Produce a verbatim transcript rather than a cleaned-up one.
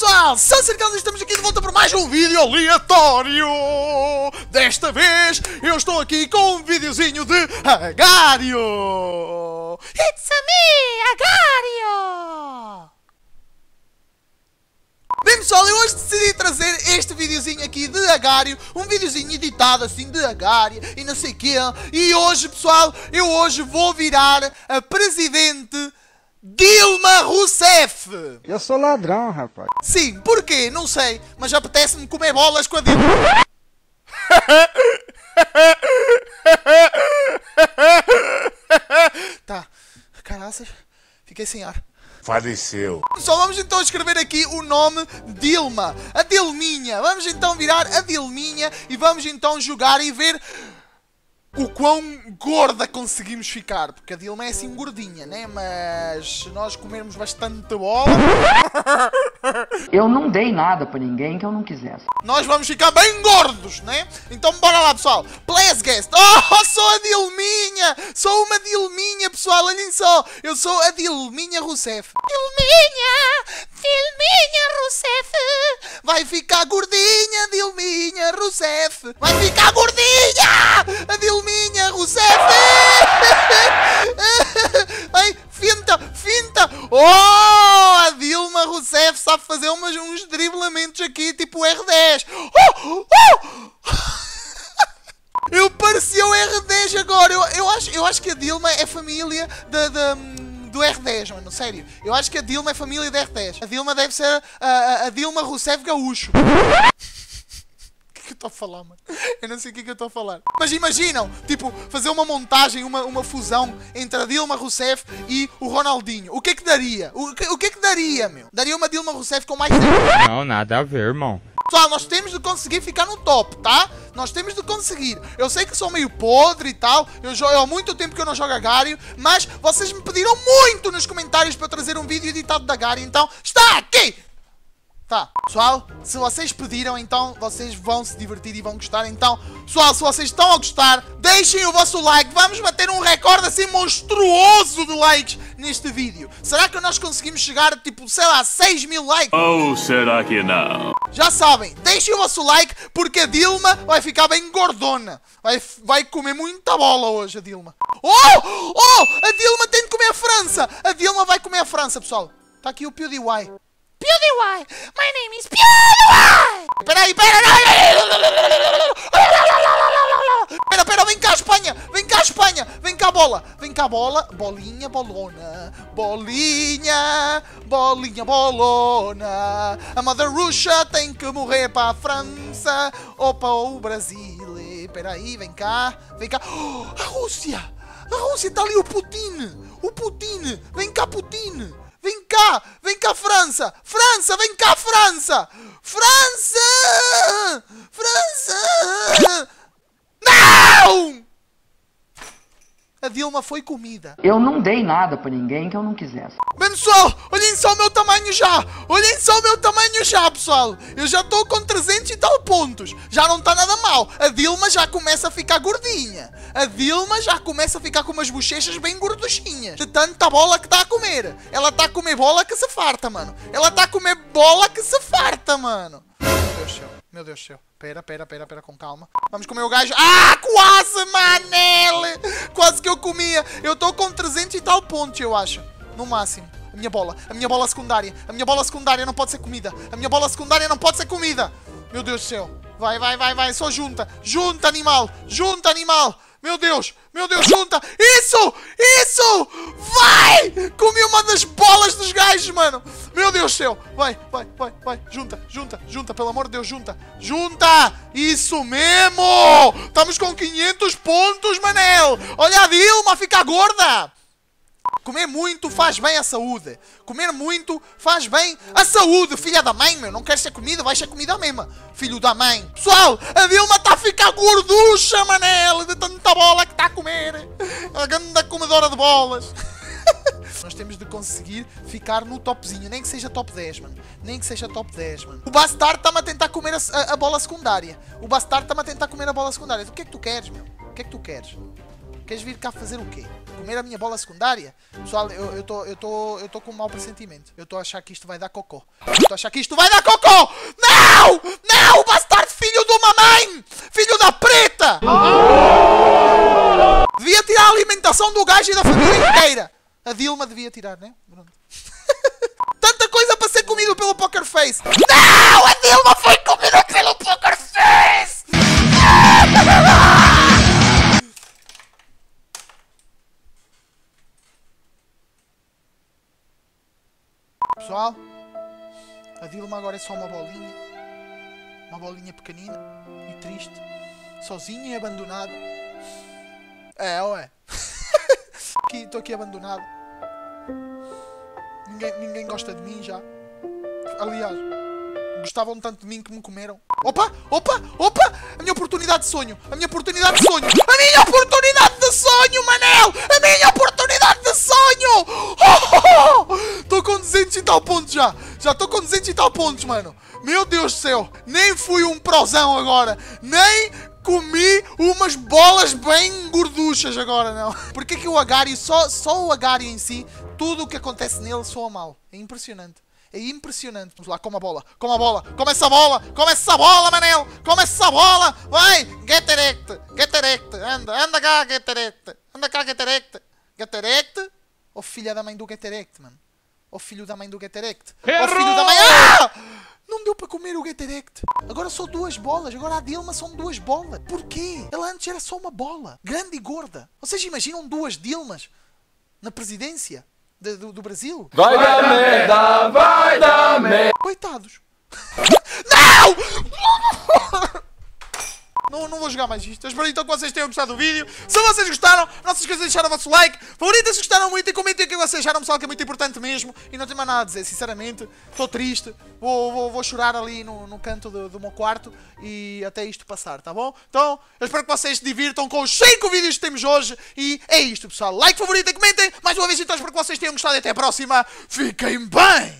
pessoal, são cercados e estamos aqui de volta para mais um vídeo aleatório. Desta vez eu estou aqui com um videozinho de Agar ponto i o. It's a me, Agar ponto i o. Bem pessoal, eu hoje decidi trazer este videozinho aqui de Agar ponto i o, um videozinho editado assim de Agar e não sei o quê. E hoje pessoal, eu hoje vou virar a presidente Dilma Rousseff! Eu sou ladrão, rapaz. Sim, porquê? Não sei, mas apetece-me comer bolas com a Dilma. Tá, caraças, fiquei sem ar. Faleceu. Pessoal, vamos então escrever aqui o nome Dilma, a Dilminha. Vamos então virar a Dilminha e vamos então jogar e ver o quão gorda conseguimos ficar, porque a Dilma é assim gordinha, né? Mas se nós comermos bastante bola... Eu não dei nada para ninguém que eu não quisesse. Nós vamos ficar bem gordos, né? Então bora lá, pessoal. Please guest. Oh, sou a Dilminha! Sou uma Dilminha, pessoal. Olhem só. Eu sou a Dilminha Rousseff. Dilminha! Dilminha Rousseff! Vai ficar gordinha, Dilminha Rousseff! Vai ficar gordinha! A Dilminha Dilminha Rousseff! Ai, finta, finta! Oh, a Dilma Rousseff sabe fazer umas, uns driblamentos aqui, tipo R dez. Oh, oh. Eu parecia o R dez agora. Eu, eu, acho, eu acho que a Dilma é família da... da... do R dez, mano, sério. Eu acho que a Dilma é família da R dez. A Dilma deve ser a, a, a Dilma Rousseff gaúcho. Estou a falar, mano. Eu não sei o que é que eu estou a falar. Mas imaginam, tipo, fazer uma montagem, uma, uma fusão entre a Dilma Rousseff e o Ronaldinho. O que é que daria? O que, o que é que daria, meu? Daria uma Dilma Rousseff com mais... Não, nada a ver, irmão. Pessoal, nós temos de conseguir ficar no top, tá? Nós temos de conseguir. Eu sei que sou meio podre e tal. Eu jogo há muito tempo que eu não jogo Agar ponto i o. Mas vocês me pediram muito nos comentários para eu trazer um vídeo editado da Agar ponto i o. Então, está aqui! Tá, pessoal, se vocês pediram, então vocês vão se divertir e vão gostar. Então, pessoal, se vocês estão a gostar, deixem o vosso like. Vamos bater um recorde assim monstruoso de likes neste vídeo. Será que nós conseguimos chegar, tipo, sei lá, seis mil likes? Ou será que não? Já sabem, deixem o vosso like, porque a Dilma vai ficar bem gordona. Vai, vai comer muita bola hoje, a Dilma. Oh, oh, a Dilma tem de comer a França. A Dilma vai comer a França, pessoal. Tá aqui o PewDiePie. PewDiePie! My name is PewDiePie! Peraí, peraí! Pera, pera, vem cá, Espanha! Vem cá, Espanha! Vem cá, bola! Vem cá, bola! Bolinha, bolona! Bolinha! Bolinha, bolona! A Madarucha tem que morrer para a França ou para o Brasil! Peraí, vem cá! Vem cá! Oh, a Rússia! A Rússia está ali, o Putin! O Putin! Vem cá, Putin! Vem cá! Vem cá, França! França! Vem cá, França! França! França! Não! A Dilma foi comida. Eu não dei nada para ninguém que eu não quisesse. Bem, pessoal, olhem só o meu tamanho já. Olhem só o meu tamanho já, pessoal. Eu já estou com trezentos e tal pontos. Já não está nada mal. A Dilma já começa a ficar gordinha. A Dilma já começa a ficar com umas bochechas bem gorduchinhas. De tanta bola que está a comer. Ela está a comer bola que se farta, mano. Ela está a comer bola que se farta, mano. Meu Deus do céu. Meu Deus do céu. Pera, pera, pera, pera, com calma. Vamos comer o gajo. Ah, quase, manele! Quase que eu comia. Eu tô com trezentos e tal pontos, eu acho. No máximo. A minha bola. A minha bola secundária. A minha bola secundária não pode ser comida. A minha bola secundária não pode ser comida. Meu Deus do céu. Vai, vai, vai, vai. Só junta. Junta, animal. Junta, animal. Meu Deus. Meu Deus, junta. Isso! Isso! Vai! Comi uma das bolas dos gajos, mano. Meu Deus do céu. Vai, vai, vai, vai. Junta, junta, junta. Pelo amor de Deus, junta. Junta! Isso mesmo! Estamos com quinhentos pontos, manel. Olha a Dilma, fica gorda. Comer muito faz bem à saúde. Comer muito faz bem à saúde. Filha da mãe, meu. Não queres ser comida? Vai ser comida mesmo. Filho da mãe. Pessoal, a Dilma está a ficar gorducha, manel. De tanta bola que está a comer. A grande comedora de bolas. Nós temos de conseguir ficar no topzinho. Nem que seja top dez, mano. Nem que seja top dez, mano. O Bastard está-me a tentar comer a, a, a bola secundária. O Bastard está-me a tentar comer a bola secundária. O que é que tu queres, meu? O que é que tu queres? O Queres vir cá fazer o quê? Comer a minha bola secundária? Pessoal, eu estou eu tô, eu tô com um mau pressentimento. Eu estou a achar que isto vai dar cocô. Eu estou a achar que isto vai dar cocô! Não! Não! Bastardo filho de uma mãe! Filho da preta! Oh! Devia tirar a alimentação do gajo e da família inteira! A Dilma devia tirar, né? Tanta coisa para ser comido pelo Poker Face! Não! A Dilma foi comida pelo Poker Face! Pessoal, a Dilma agora é só uma bolinha, uma bolinha pequenina e triste, sozinha e abandonada. É, ué. Estou aqui abandonado. Ninguém, ninguém gosta de mim já. Aliás, gostavam tanto de mim que me comeram. Opa, opa, opa! A minha oportunidade de sonho! A minha oportunidade de sonho! A minha oportunidade de sonho, Manel! A minha oportunidade de sonho! Oh, oh, oh. Tô com duzentos e tal pontos já! Já tô com duzentos e tal pontos, mano! Meu Deus do céu! Nem fui um prozão agora! Nem comi umas bolas bem gorduchas agora, não! Porque que o Agar.io, só, só o Agar.io em si, tudo o que acontece nele soa mal. É impressionante. É impressionante. Vamos lá, coma a bola, coma a bola, coma essa bola, coma essa bola, Manel, coma essa bola, vai, Get Erect, Get Erect, anda, anda cá, Get Erect, anda cá, Get Erect, Get Erect, oh filha da mãe do Get Erect, mano, oh filho da mãe do Get Erect, oh filho da mãe, ah! Não deu para comer o Get Erect. Agora só duas bolas. Agora a Dilma são duas bolas. Porquê? Ela antes era só uma bola, grande e gorda. Vocês imaginam duas Dilmas na presidência? Do, do, do Brasil? Vai dar merda, vai dar merda! Coitados! Não! Não, não vou jogar mais isto. Eu espero então que vocês tenham gostado do vídeo. Se vocês gostaram, não se esqueçam de deixar o vosso like. Favoritas se gostaram muito e comentem o que vocês acharam, pessoal, que é muito importante mesmo. E não tenho mais nada a dizer, sinceramente. Estou triste. Vou, vou, vou chorar ali no, no canto do, do meu quarto e até isto passar, tá bom? Então, eu espero que vocês se divirtam com os cinco vídeos que temos hoje. E é isto, pessoal. Like, favorito e comentem. Mais uma vez, então, espero que vocês tenham gostado e até a próxima. Fiquem bem!